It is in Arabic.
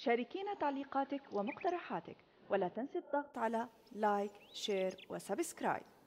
شاركينا تعليقاتك ومقترحاتك، ولا تنسي الضغط على لايك، شير وسبسكرايب.